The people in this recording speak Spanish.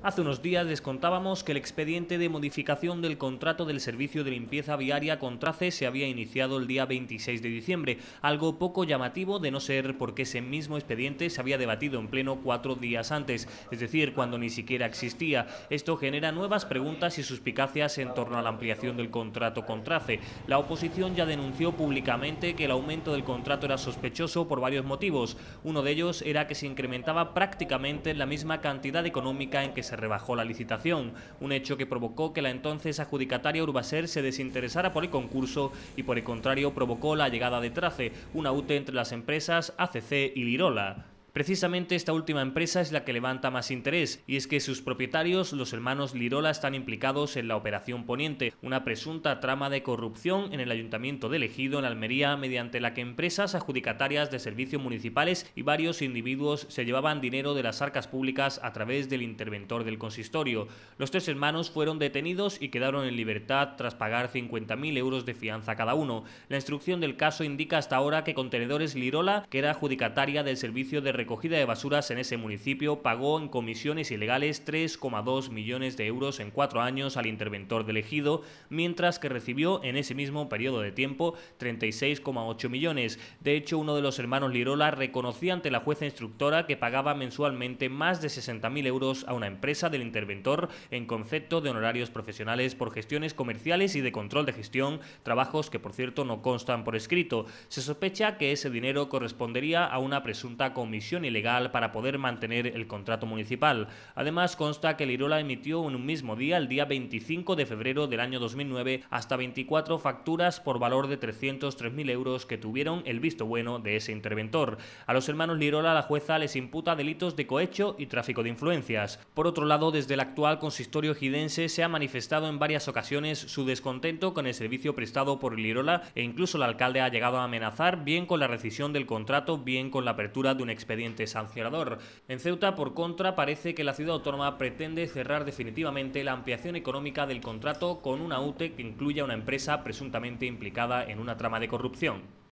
Hace unos días les contábamos que el expediente de modificación del contrato del servicio de limpieza viaria con TRACE se había iniciado el día 26 de diciembre, algo poco llamativo de no ser porque ese mismo expediente se había debatido en pleno 4 días antes, es decir, cuando ni siquiera existía. Esto genera nuevas preguntas y suspicacias en torno a la ampliación del contrato con TRACE. La oposición ya denunció públicamente que el aumento del contrato era sospechoso por varios motivos. Uno de ellos era que se incrementaba prácticamente la misma cantidad económica en que se rebajó la licitación, un hecho que provocó que la entonces adjudicataria Urbaser se desinteresara por el concurso y por el contrario provocó la llegada de TRACE, una UTE entre las empresas ACC y Lirola. Precisamente esta última empresa es la que levanta más interés, y es que sus propietarios, los hermanos Lirola, están implicados en la Operación Poniente, una presunta trama de corrupción en el Ayuntamiento de El Ejido, en Almería, mediante la que empresas adjudicatarias de servicios municipales y varios individuos se llevaban dinero de las arcas públicas a través del interventor del consistorio. Los tres hermanos fueron detenidos y quedaron en libertad tras pagar 50.000 euros de fianza cada uno. La instrucción del caso indica hasta ahora que Contenedores Lirola, que era adjudicataria del servicio de recogida de basuras en ese municipio, pagó en comisiones ilegales 3,2 millones de euros en 4 años al interventor del Ejido, mientras que recibió en ese mismo periodo de tiempo 36,8 millones. De hecho, uno de los hermanos Lirola reconocía ante la jueza instructora que pagaba mensualmente más de 60.000 euros a una empresa del interventor en concepto de honorarios profesionales por gestiones comerciales y de control de gestión, trabajos que por cierto no constan por escrito. Se sospecha que ese dinero correspondería a una presunta comisión ilegal para poder mantener el contrato municipal. Además, consta que Lirola emitió en un mismo día, el día 25 de febrero del año 2009, hasta 24 facturas por valor de 303.000 euros que tuvieron el visto bueno de ese interventor. A los hermanos Lirola la jueza les imputa delitos de cohecho y tráfico de influencias. Por otro lado, desde el actual consistorio ejidense se ha manifestado en varias ocasiones su descontento con el servicio prestado por Lirola, e incluso el alcalde ha llegado a amenazar bien con la rescisión del contrato, bien con la apertura de un expediente sancionador. En Ceuta, por contra, parece que la ciudad autónoma pretende cerrar definitivamente la ampliación económica del contrato con una UTE que incluya una empresa presuntamente implicada en una trama de corrupción.